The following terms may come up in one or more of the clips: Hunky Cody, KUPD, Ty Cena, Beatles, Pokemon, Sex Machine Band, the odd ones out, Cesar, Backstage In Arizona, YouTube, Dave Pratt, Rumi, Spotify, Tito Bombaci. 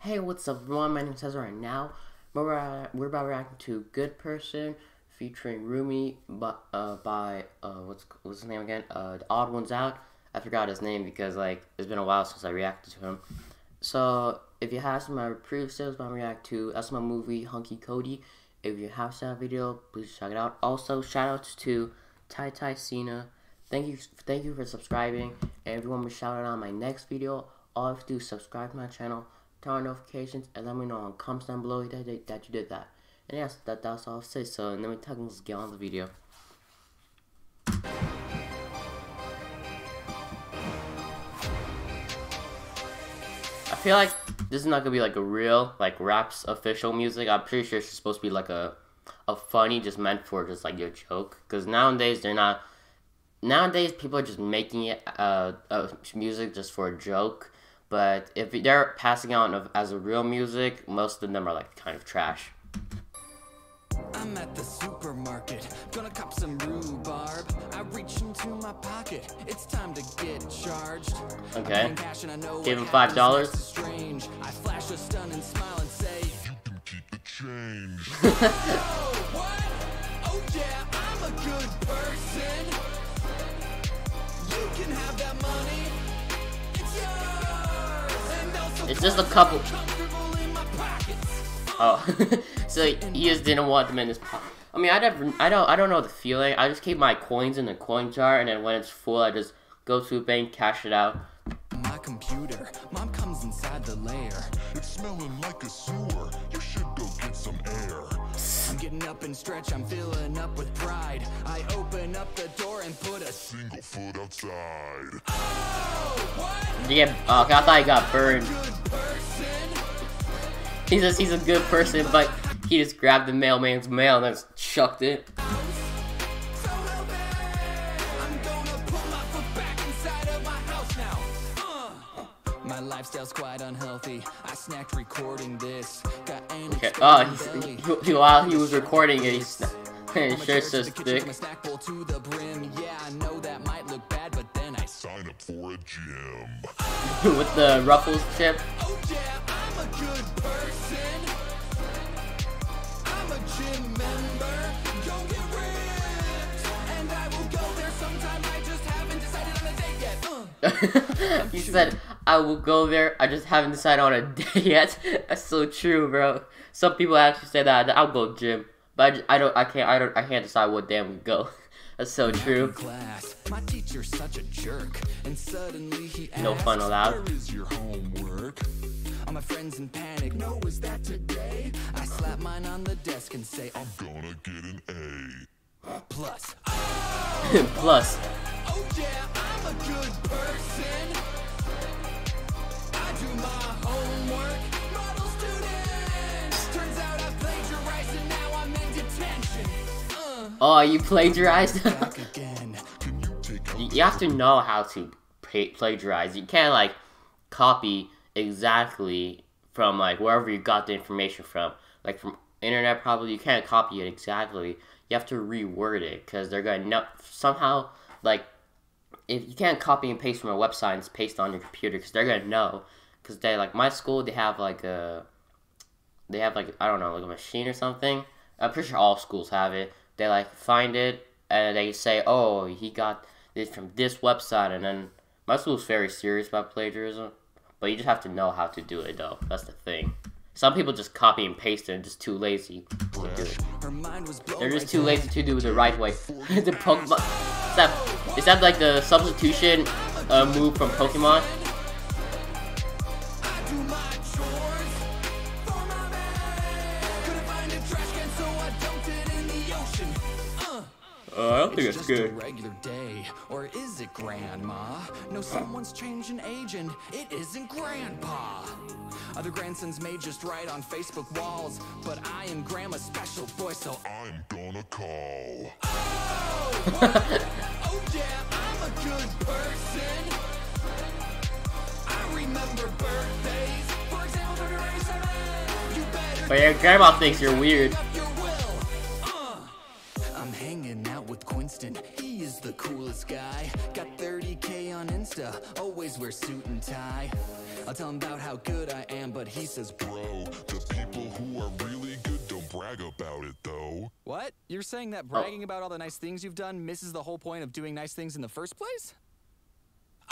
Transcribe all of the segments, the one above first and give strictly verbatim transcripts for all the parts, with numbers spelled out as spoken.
Hey, what's up everyone, my name is Cesar, and now we're about, we're about reacting to Good Person featuring Rumi by, uh, by uh, what's, what's his name again, uh, The Odd Ones Out. I forgot his name because, like, it's been a while since I reacted to him. So, if you have some of my previous videos about react to, that's my movie, Hunky Cody. If you have seen that video, please check it out. Also, shout outs to Ty Ty Cena. Thank you, thank you for subscribing, and if you want me to shout out on my next video, all you have to do is subscribe to my channel, turn on notifications, and let me know in comments down below that, that you did that. And yes, that, that's all I'll say, so let me tell you, let's get on the video. I feel like this is not gonna be like a real, like, rap's official music. I'm pretty sure it's just supposed to be like a, a funny, just meant for just like your joke, because nowadays they're not, nowadays people are just making it, uh, uh, music just for a joke. But if they're passing out as a real music, most of them are like kind of trash. I'm at the supermarket, gonna cop some rhubarb. I reach into my pocket, it's time to get charged. Okay, gave him five dollars. Strange, I flash a stunning smile and say, you can keep the change. Oh, what? Oh yeah, I'm a good person. You can have that money. It's yours. It's just a couple. Oh, so he just didn't want them in his pocket. I mean, I don't, I don't, I don't know the feeling. I just keep my coins in the coin jar, and then when it's full, I just go to a bank, cash it out. My computer, mom comes inside the lair. It's smelling like a sewer. You should go get some air. I'm getting up and stretch. I'm filling up with pride. I open up the door and put a single foot outside. Oh, what? Yeah, uh, I thought he got burned. He says he's a good person, but he just grabbed the mailman's mail and just chucked it. My lifestyle's quite unhealthy. I snacked recording this. Got okay. Oh, he's, he, while he was recording it, he's his shirt's so thick. Yeah, I know that might look bad, but then I sign up for a gym. With the ruffles chip. Oh yeah, I'm a good person. I'm a gym member. Go get ripped. And I will go there sometime. I just haven't decided on a date yet. Uh. He said, I will go there, I just haven't decided on a day yet. That's so true, bro. Some people actually say that I'll go gym, but I, just, I don't, I can't, I don't, I can't decide what day I'm gonna go. That's so true. Class, my teacher's such a jerk, and suddenly he asked, no fun allowed. Where is your homework? All my friends in panic. No, is that today? I slap mine on the desk and say, I'm gonna get an A plus. Oh, plus. Oh yeah, I'm a good person. Do my homework, model student. Turns out I plagiarized and now I'm in detention. Uh, oh, you plagiarized? You have to know how to plagiarize. You can't, like, copy exactly from, like, wherever you got the information from. Like, from internet, probably. You can't copy it exactly. You have to reword it, because they're going to somehow, like, if you can't copy and paste from a website and just paste on your computer, because they're going to know. Because they, like, my school, they have, like, a, they have, like, I don't know, like a machine or something. I'm pretty sure all schools have it. They, like, find it, and they say, oh, he got this from this website, and then, my school's very serious about plagiarism, but you just have to know how to do it, though. That's the thing. Some people just copy and paste it and just too lazy to do it. They're just too lazy to do it the right way. The Pokemon, is that, is that, like, the substitution uh, move from Pokemon? Uh, I don't think it's that's just good. A regular day, or is it grandma? No, someone's changing age and it isn't grandpa. Other grandsons may just write on Facebook walls, but I am grandma's special voice, so I'm gonna call. Oh, oh yeah, I'm a good person. I remember birthdays. For example, thirty-seven. You better. But your grandma thinks you're weird. He is the coolest guy. Got thirty K on Insta. Always wear suit and tie. I'll tell him about how good I am, but but he says, bro, the people who are really good don't brag about it, though. What? You're saying that bragging oh. about all the nice things you've done misses the whole point of doing nice things in the first place?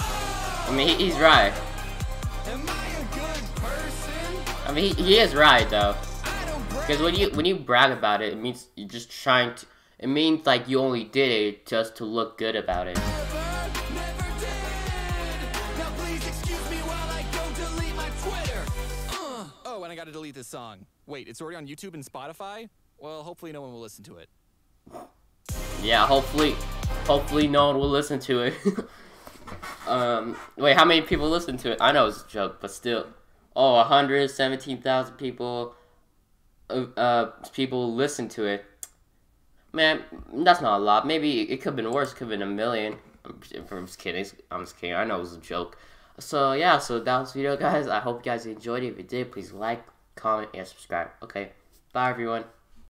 I mean, he's right. Am I a good person? I mean, he, he is right, though. Because when you when you brag about it, it means you're just trying to... It means, like, you only did it just to look good about it. I gotta delete this song. Wait, it's already on YouTube and Spotify? Well, hopefully no one will listen to it. Yeah, hopefully, hopefully no one will listen to it. um, wait, how many people listen to it? I know it's a joke, but still. Oh, one hundred seventeen thousand people, uh, uh, people listen to it. Man, that's not a lot. Maybe it could've been worse. Could've been a million. I'm, I'm just kidding. I'm just kidding. I know it was a joke. So yeah, so that was the video, guys. I hope you guys enjoyed it. If you did, please like, comment, and subscribe. Okay, bye everyone.